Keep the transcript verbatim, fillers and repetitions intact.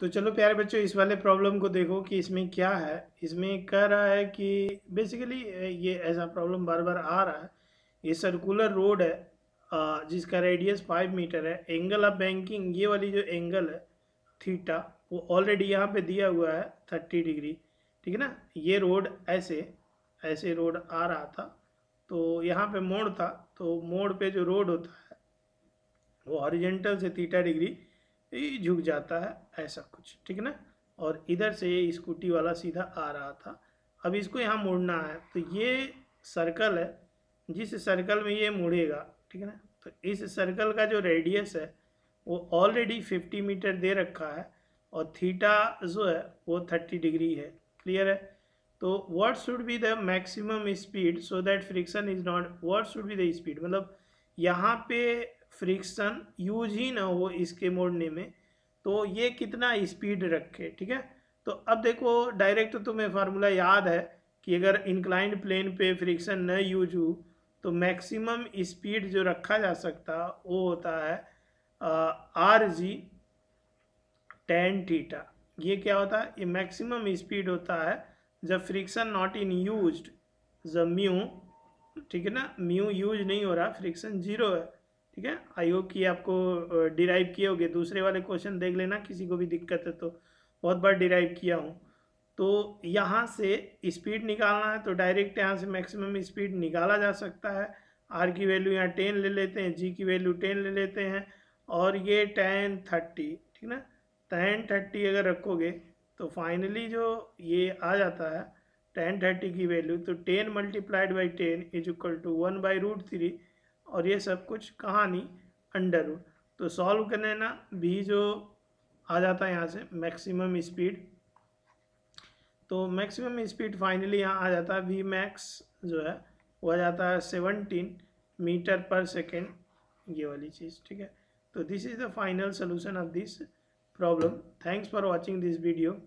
तो चलो प्यारे बच्चों, इस वाले प्रॉब्लम को देखो कि इसमें क्या है। इसमें कह रहा है कि बेसिकली ये ऐसा प्रॉब्लम बार बार आ रहा है। ये सर्कुलर रोड है जिसका रेडियस फाइव मीटर है। एंगल ऑफ बैंकिंग, ये वाली जो एंगल है थीटा, वो ऑलरेडी यहाँ पे दिया हुआ है थर्टी डिग्री, ठीक है ना। ये रोड ऐसे ऐसे रोड आ रहा था, तो यहाँ पे मोड़ था, तो मोड़ पे जो रोड होता है वो हॉरिजेंटल से थीटा डिग्री झुक जाता है, ऐसा कुछ, ठीक है ना। और इधर से ये स्कूटी वाला सीधा आ रहा था, अब इसको यहाँ मुड़ना है, तो ये सर्कल है, जिस सर्कल में ये मुड़ेगा, ठीक है ना। तो इस सर्कल का जो रेडियस है वो ऑलरेडी फिफ्टी मीटर दे रखा है और थीटा जो है वो थर्टी डिग्री है, क्लियर है। तो what should be the maximum speed so that friction is not, what should be the speed, मतलब यहाँ पे फ्रिक्शन यूज ही ना हो इसके मोड़ने में, तो ये कितना स्पीड रखे, ठीक है। तो अब देखो डायरेक्ट तुम्हें फार्मूला याद है कि अगर इंक्लाइंड प्लेन पे फ्रिक्शन न यूज हो तो मैक्सिमम स्पीड जो रखा जा सकता वो होता है आर जी टेन थीटा। ये क्या होता है, ये मैक्सिमम स्पीड होता है जब फ्रिक्शन नॉट इन यूज, जब म्यू, ठीक है ना, म्यू यूज नहीं हो रहा, फ्रिक्शन जीरो है, ठीक है। आई होप कि आपको डिराइव किए होंगे, दूसरे वाले क्वेश्चन देख लेना, किसी को भी दिक्कत है तो बहुत बार डिराइव किया हूँ। तो यहाँ से स्पीड निकालना है, तो डायरेक्ट यहाँ से मैक्सिमम स्पीड निकाला जा सकता है। आर की वैल्यू यहाँ टेन ले लेते हैं, जी की वैल्यू टेन ले लेते हैं, और ये टेन थर्टी, ठीक ना, टेन थर्टी अगर रखोगे तो फाइनली जो ये आ जाता है टेन थर्टी की वैल्यू, तो ten multiplied by ten is equal to one by root three, और ये सब कुछ कहानी अंडर रूट। तो सॉल्व करने ना भी जो आ जाता है यहाँ से मैक्सिमम स्पीड, तो मैक्सिमम स्पीड फाइनली यहाँ आ जाता है, वी मैक्स जो है वो आ जाता है सेवनटीन मीटर पर सेकेंड, ये वाली चीज़, ठीक है। तो this is the final solution of this problem. Thanks for watching this video.